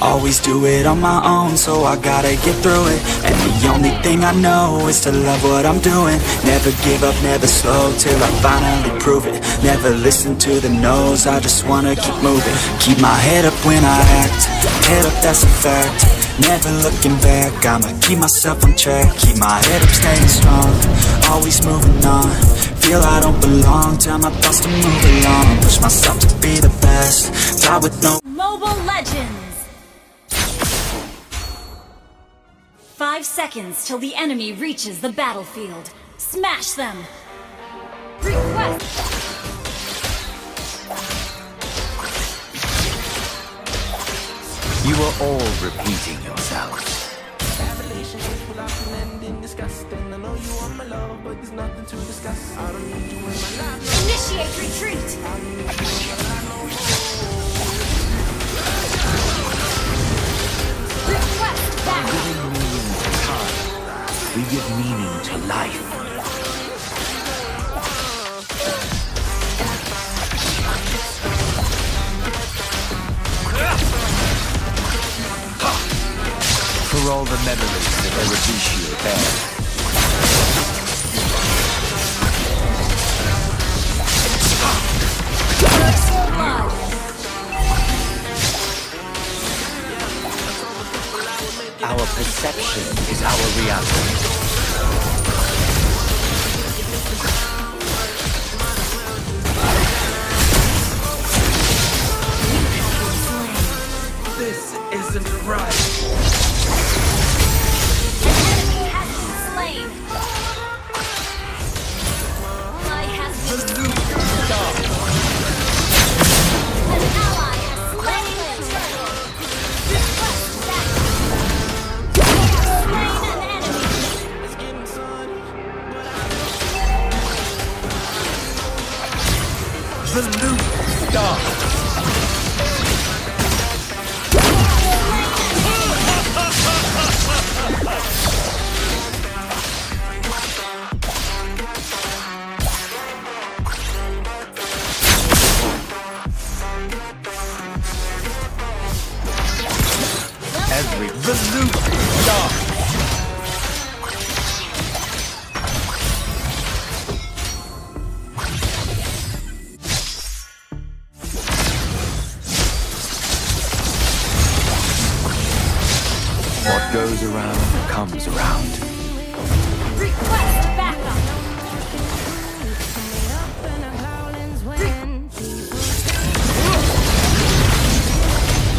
Always do it on my own, so I gotta get through it. And the only thing I know is to love what I'm doing. Never give up, never slow, till I finally prove it. Never listen to the no's, I just wanna keep moving. Keep my head up when I act, head up, that's a fact. Never looking back, I'ma keep myself on track. Keep my head up, staying strong, always moving on. Feel I don't belong, tell my thoughts to move along. Push myself to be the best, die with no... Mobile Legends! 5 seconds till the enemy reaches the battlefield. Smash them! Request! You are all repeating yourselves. That relationship will often end in disgust. And I know you want my love, but there's nothing to discuss. I don't need you in my life. Initiate retreat! I don't need you in my life. Request back! We give meaning to life. For all the memories that Eurydice bears. Our perception is our reality. This isn't right. The enemy has been slain. I have been slain. An ally has slain him. Request that. They have slain an enemy. The loot dark. What goes around comes around. Request backup.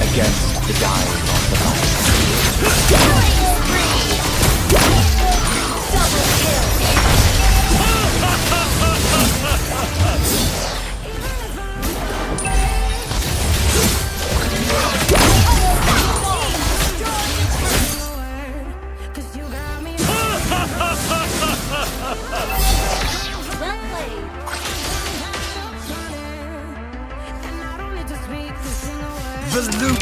Against the dying of the light. Double kill. The loop stop.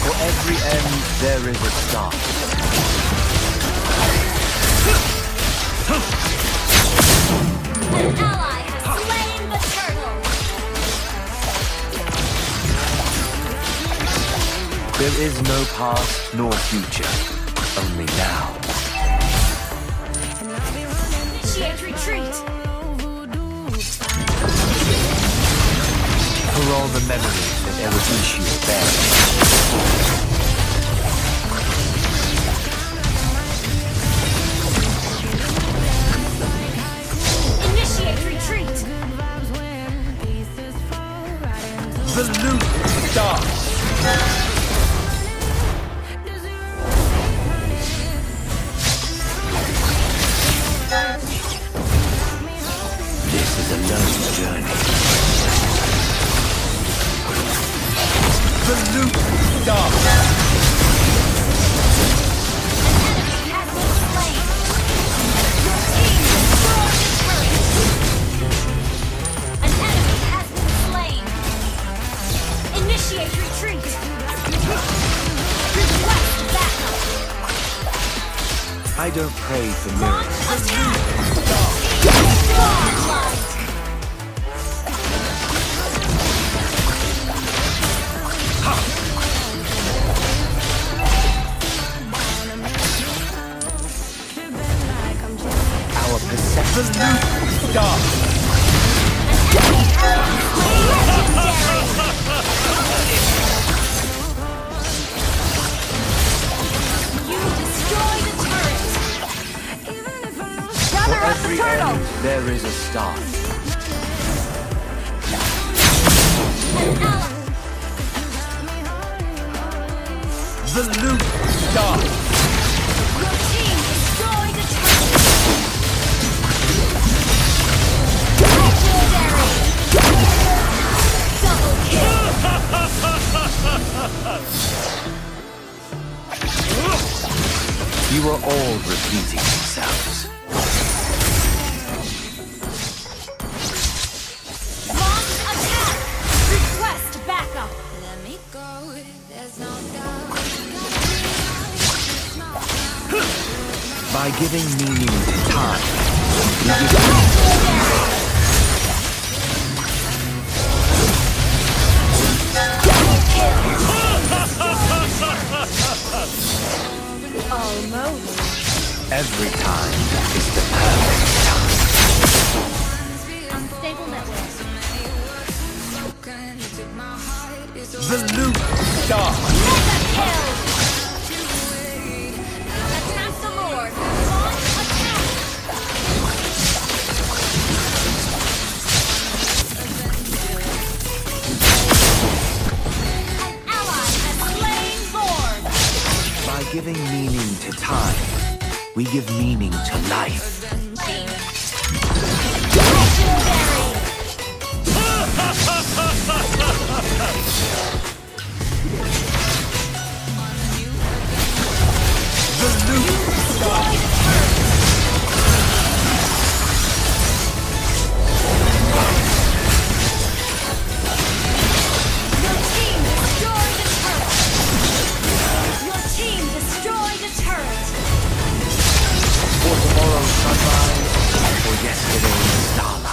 For every end, there is a start. An ally has slain the turtle. There is no past nor future, only now. Retreat. For all the memories that Eurydice bears. Initiate retreat. The loot starts. This is a lonely journey. The loop starts. An enemy has been slain. Your team destroyed the bridge. An enemy has been slain. I don't pray for miracles. Our perception dark. Every end, there is a star. The loop star. Your team destroyed the turret. Double kill. You are all repeating yourselves. By giving meaning to time, you almost. Every time is the perfect time. Unstable networks. The loop star. By giving meaning to time, we give meaning to life. The loop star. For tomorrow's sunrise, for yesterday's starlight.